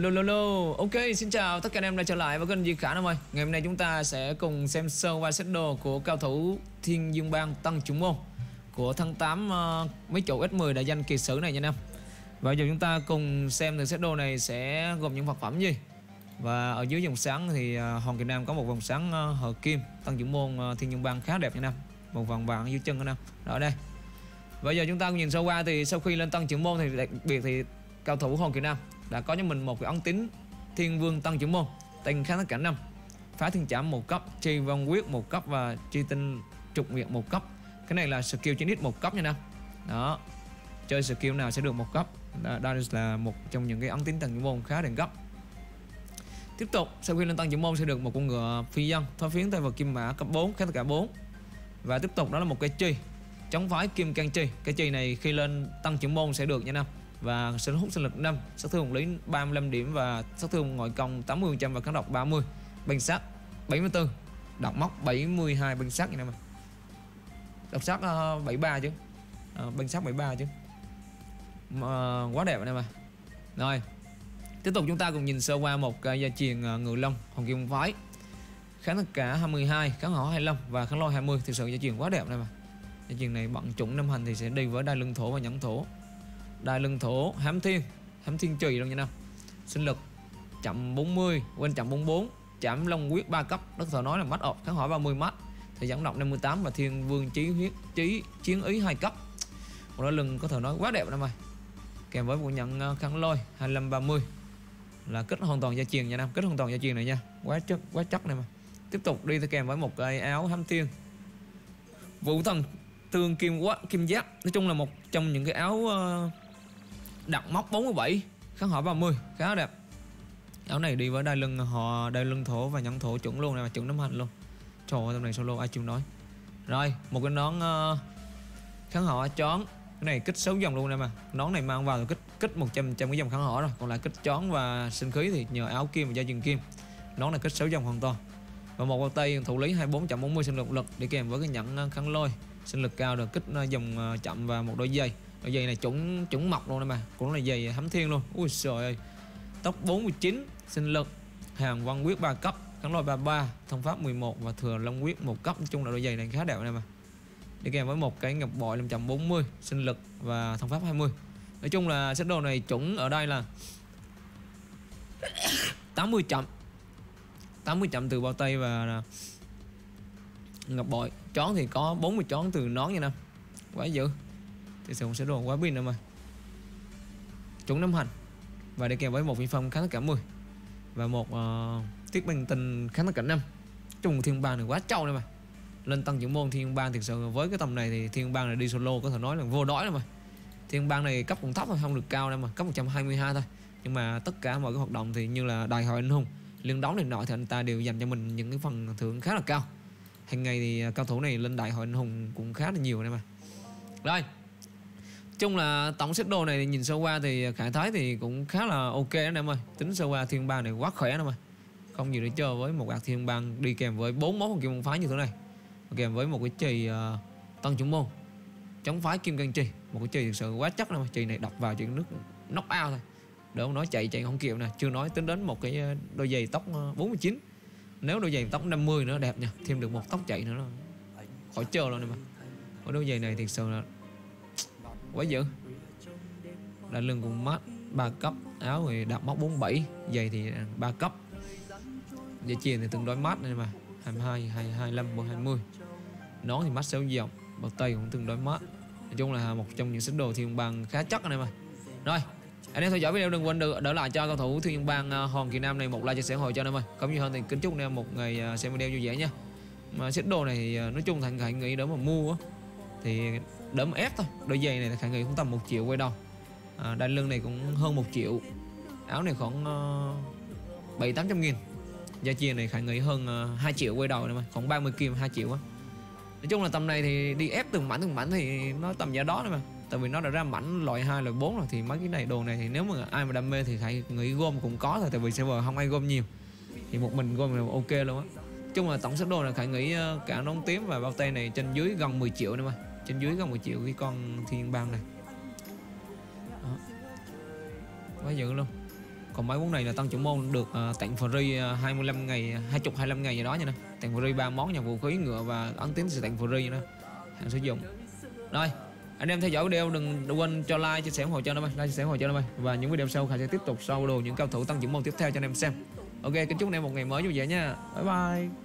Lô, ok, xin chào tất cả anh em đã trở lại với kênh Duy Khải Nam ơi. Ngày hôm nay chúng ta sẽ cùng xem sơ qua set đồ của cao thủ Thiên Vương Bang Tân Chưởng Môn của tháng 8 mấy chỗ S10 Đại Danh Kỳ Sử này nha anh em. Và giờ chúng ta cùng xem được set đồ này sẽ gồm những vật phẩm gì. Và ở dưới vòng sáng thì Hoàng Kỳ Nam có một vòng sáng hờ kim, Tân Chưởng Môn Thiên Vương Bang khá đẹp nha anh em. Một vòng vàng dưới chân anh em. Đó đây. Và giờ chúng ta cùng nhìn sơ qua thì sau khi lên Tân Chưởng Môn thì đặc biệt thì cao thủ Hoàng Kỳ Nam đã có cho mình một cái ống tín Thiên Vương Tân Chưởng Môn, tên khá tất cả năm, phá thiên trảm một cấp, chi văn quyết một cấp và chi tinh trục nguyệt một cấp. Cái này là skill chiến ít một cấp nha nam. Đó, chơi skill nào sẽ được một cấp. Đây là một trong những cái ống tín Tân Chưởng Môn khá đẳng cấp. Tiếp tục, sau khi lên Tân Chưởng Môn sẽ được một con ngựa phi dân thoái phiến tay vào kim mã cấp 4 khá tất cả 4. Và tiếp tục đó là một cái chi chống phái kim can chi. Cái chi này khi lên Tân Chưởng Môn sẽ được nha nam. Và sẽ hút sinh lực 5, sát thương lý 35 điểm và sát thương ngoại công 80% và kháng độc 30, bên sát 74, độc móc 72 bên sát như này mà. Độc sát 73 chứ. Bên sát 73 chứ. Mà quá đẹp anh em ạ. Rồi. Tiếp tục chúng ta cùng nhìn sơ qua một gia truyền Ngự Long Hồng Kim phái. Kháng tất cả 22, kháng hỏa 25 và kháng lôi 20, thực sự gia truyền quá đẹp này mà. Gia truyền này bận chủng năm hành thì sẽ đi với đai lưng thổ và nhẫn thổ. Đai lưng thổ, hám thiên trì đâu nha năm. Sinh lực chậm 40, quên chậm 44, chạm long quyết 3 cấp, đất thổ nói là mắt ọc, kháng hỏa 30 mắt, thì dẫn động 58 và thiên vương chí huyết chí chiến ý 2 cấp. Một đai lưng có thể nói quá đẹp năm ơi. Kèm với một nhận kháng lôi 25 30 là kết hoàn toàn gia truyền nha năm, kết hoàn toàn gia truyền này nha. Quá chắc này mà. Tiếp tục đi kèm với một cái áo hám thiên. Vũ thần tương kim giáp, nói chung là một trong những cái áo đặt móc 47, kháng hỏa 30, khá đẹp. Áo này đi với đai lưng thổ và nhẫn thổ chuẩn luôn này, mà chuẩn nắm hành luôn. Trời ơi, tầm này solo ai chịu nói. Rồi, một cái nón kháng hỏa chón. Cái này kích 6 dòng luôn này mà. Nón này mang vào là kích 100% cái dòng kháng hỏa rồi, còn lại kích chón và sinh khí thì nhờ áo kim và gia truyền kim. Nón này kích 6 dòng hoàn toàn. Và một bao tay thủ lý 2440 sinh lực lực để kèm với cái nhẫn kháng lôi, sinh lực cao được kích dòng chậm và một đôi giày. Đôi giày này chuẩn mọc luôn nè mà, cũng là giày hám thiên luôn. Ui trời ơi. Tốc 49, sinh lực, hàng văn quyết 3 cấp, kháng lôi 33, thông pháp 11 và thừa long quyết 1 cấp. Nói chung là đôi giày này khá đẹp nè mà. Đi kèm với một cái ngọc bội 540, sinh lực và thông pháp 20. Nói chung là set đồ này chuẩn ở đây là 80 chậm từ bao tay và ngọc bội. Chón thì có 40 chón từ nón nha nè. Quá dữ. Thì sẽ đồ quá pin em ơi. Chuẩn năm hành. Và để kèm với một phi phong kháng tất cả 10 và một tiết bình tình kháng tất cả 5. Chung Thiên Bang này quá trâu này mà. Lên Tân Chưởng Môn Thiên Bang thực sự với cái tầm này thì Thiên Bang này đi solo có thể nói là vô đói mà. Thiên Bang này cấp cũng thấp thôi, không được cao đâu mà, cấp 122 thôi. Nhưng mà tất cả mọi cái hoạt động thì như là đại hội anh hùng, liên đấu này nọ thì anh ta đều dành cho mình những cái phần thưởng khá là cao. Hàng ngày thì cao thủ này lên đại hội anh hùng cũng khá là nhiều này mà. Rồi. Chung là tổng set đồ này nhìn sơ qua thì Khải thái thì cũng khá là ok đó em ơi. Tính sơ qua Thiên Bang này quá khỏe em ơi. Không gì để chơi với một ạc Thiên Bang đi kèm với 4 món kim môn phái như thế này. Kèm với một cái chì Tân Chưởng Môn chống phái kim cang chì. Một cái chì thực sự quá chắc em ơi. Chì này đập vào chuyện nước knock out thôi. Để không nói chạy không kịp nè. Chưa nói tính đến một cái đôi giày tóc 49. Nếu đôi giày tóc 50 nữa đẹp nha. Thêm được một tóc chạy nữa khỏi chơi luôn em ơi. Cái đôi giày này thực sự là quá dữ. Đai lưng cùng mát 3 cấp, áo thì đạp móc 47, giày thì 3 cấp. Dây chuyền thì tương đối mát này mà, 22, 25, 20. Nón thì mát 6 dòng, bao tay cũng tương đối mát. Nói chung là một trong những set đồ Thiên Vương Bang khá chắc này mà. Rồi, anh em theo dõi video đừng quên đỡ lại cho cầu thủ Thiên Vương Bang Hoàng Kỳ Nam này một like chia sẻ hội cho anh em ơi. Không nhiều hơn thì kính chúc anh em một ngày xem video vui vẻ nha. Mà set đồ này thì nói chung thằng Khải nghĩ đỡ mà mua thì đỡ mà ép thôi. Đôi giày này Khải nghĩ cũng tầm 1 triệu quay đầu. Đai lưng này cũng hơn 1 triệu. Áo này khoảng 700-800 nghìn. Gia chìa này Khải nghĩ hơn 2 triệu quay đầu này mà. Khoảng 30 kim 2 triệu á. Nói chung là tầm này thì đi ép từng mảnh thì nó tầm giá đó này mà. Tại vì nó đã ra mảnh loại 2 loại 4 rồi. Thì mấy cái này đồ này thì nếu mà ai mà đam mê thì Khải nghĩ gom cũng có thôi. Tại vì server không ai gom nhiều thì một mình gom là ok luôn á. Chung là tổng số đồ là Khải nghĩ cả nón tím và bao tay này trên dưới gần 10 triệu này mà. Trên dưới gần 10 triệu cái con Thiên Bang này. Đó. Quá dữ luôn. Còn mấy món này là Tân Chưởng Môn được tặng free 25 ngày gì đó nha nè. Tặng free 3 món nhà vũ khí ngựa và ấn tín sẽ tặng free nữa. Hàng sử dụng. Rồi, anh em theo dõi video đừng quên cho like, chia sẻ ủng hộ cho nó like, chia sẻ ủng hộ cho nó. Và những video sau Khải sẽ tiếp tục sâu đồ những cao thủ Tân Chưởng Môn tiếp theo cho anh em xem. Ok, kính chúc anh em một ngày mới vui vẻ nha. Bye bye.